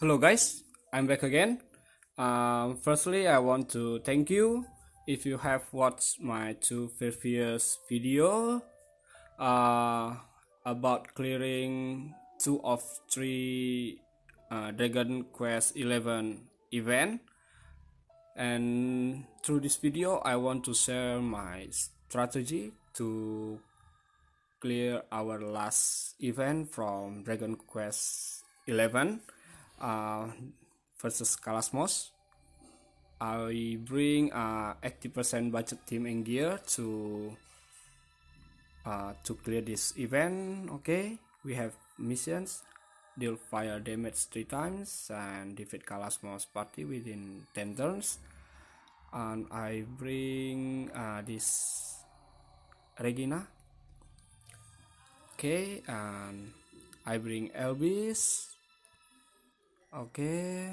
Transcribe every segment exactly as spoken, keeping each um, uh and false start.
Hello guys, I'm back again. Um, firstly, I want to thank you if you have watched my two previous video uh, about clearing two of three uh, Dragon Quest eleven event. And through this video, I want to share my strategy to clear our last event from Dragon Quest eleven. Uh, versus Calasmos. I bring uh, eighty percent budget team and gear to uh, to clear this event. Okay, we have missions: deal fire damage three times and defeat Calasmos party within ten turns. And I bring uh, this Regina. Okay, and I bring Elvis. Okay,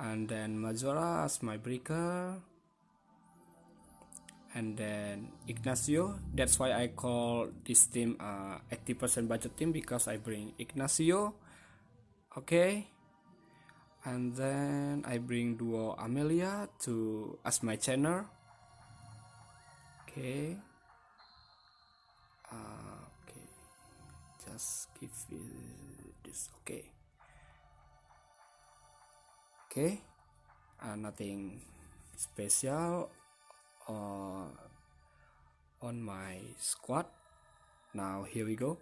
and then Majora as my breaker, and then Ignacio. That's why I call this team uh, eighty percent budget team, because I bring Ignacio. Okay, and then I bring duo Amelia to as my channel. Okay, uh, okay, just give it this. Okay. Okay, uh, nothing special uh, on my squad. Now here we go.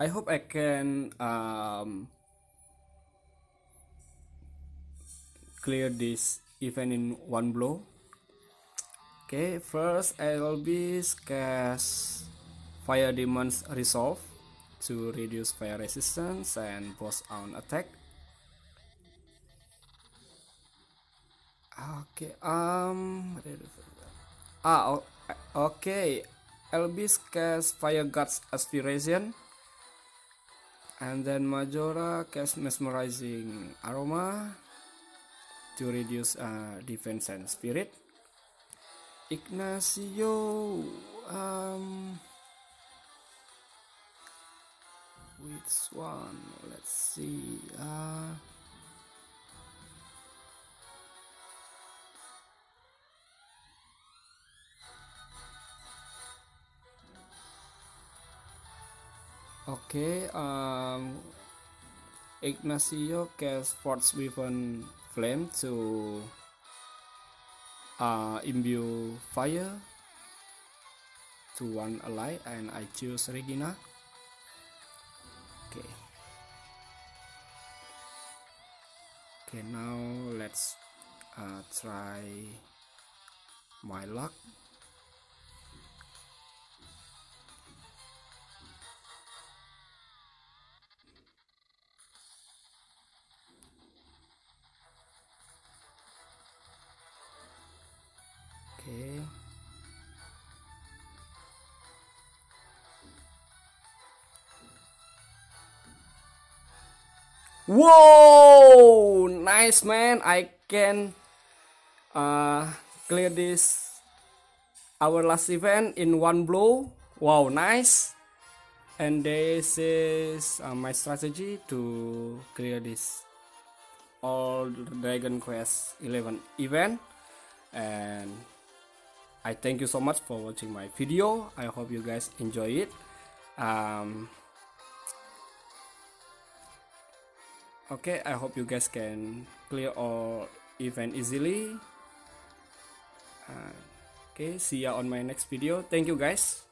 I hope I can um, clear this event in one blow. Okay, first Elvis cast Fire Demon's Resolve to reduce fire resistance and boss on attack. Okay, um, ah, okay. Elvis casts Fire Guard's Aspiration, and then Majora casts Mesmerizing Aroma to reduce uh, defense and spirit. Ignacio, um. Which one? Let's see. Uh, okay. Um, Ignacio casts Force Weapon Flame to uh, imbue fire to one ally, and I choose Regina. Okay. Okay, now let's uh, try my luck. Okay. Whoa, nice man. I can uh, clear this our last event in one blow. Wow, nice. And this is uh, my strategy to clear this all Dragon Quest eleven event. And I thank you so much for watching my video. I hope you guys enjoy it. um, Okay, I hope you guys can clear all event easily. Uh, okay, see ya on my next video. Thank you guys.